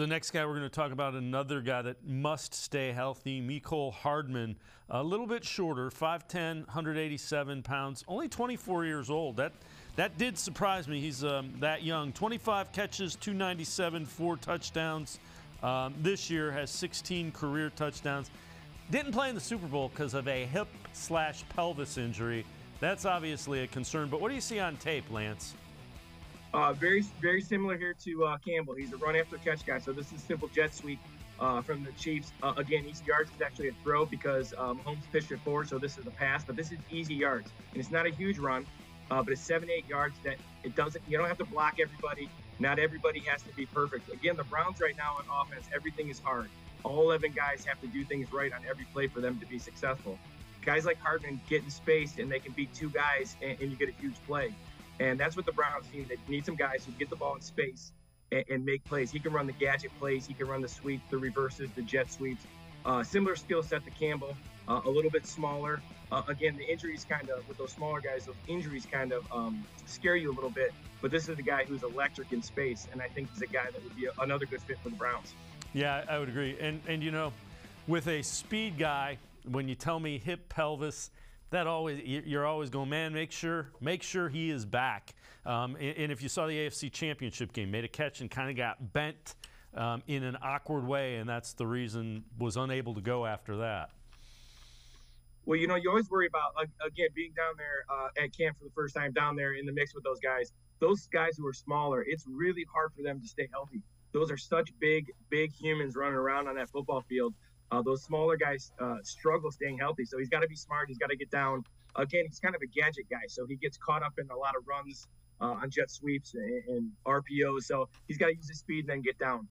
the next guy we're going to talk about, another guy that must stay healthy, Mecole Hardman, a little bit shorter, 5'10", 187 pounds, only 24 years old. That did surprise me. He's that young. 25 catches, 297, 4 touchdowns. This year has 16 career touchdowns. Didn't play in the Super Bowl because of a hip/pelvis injury. That's obviously a concern. But what do you see on tape, Lance? Very similar here to Campbell. He's a run after catch guy, so this is simple jet sweep from the Chiefs. Again, easy yards is actually a throw because Holmes pitched it forward, so this is a pass. But this is easy yards, and it's not a huge run, but it's 7-8 yards that it doesn't. You don't have to block everybody. Not everybody has to be perfect. Again, the Browns right now on offense, everything is hard. All 11 guys have to do things right on every play for them to be successful. Guys like Hardman get in space, and they can beat two guys, and you get a huge play. And that's what the Browns need. They need some guys who get the ball in space and make plays. He can run the gadget plays. He can run the sweeps, the reverses, the jet sweeps. Similar skill set to Campbell, a little bit smaller. Again, the injuries kind of, with those smaller guys, those injuries kind of scare you a little bit. But this is a guy who's electric in space, and I think he's a guy that would be another good fit for the Browns. Yeah, I would agree. And you know, with a speed guy, when you tell me hip pelvis, that always, you're always going, man, make sure he is back. And if you saw the AFC Championship game, made a catch and kind of got bent in an awkward way, and that's the reason was unable to go after that. Well, you know, you always worry about, again, being down there at camp for the first time, down there in the mix with those guys who are smaller, it's really hard for them to stay healthy. Those are such big humans running around on that football field. Those smaller guys struggle staying healthy, so he's got to be smart. He's got to get down. Again, he's kind of a gadget guy, so he gets caught up in a lot of runs on jet sweeps and RPOs, so he's got to use his speed and then get down.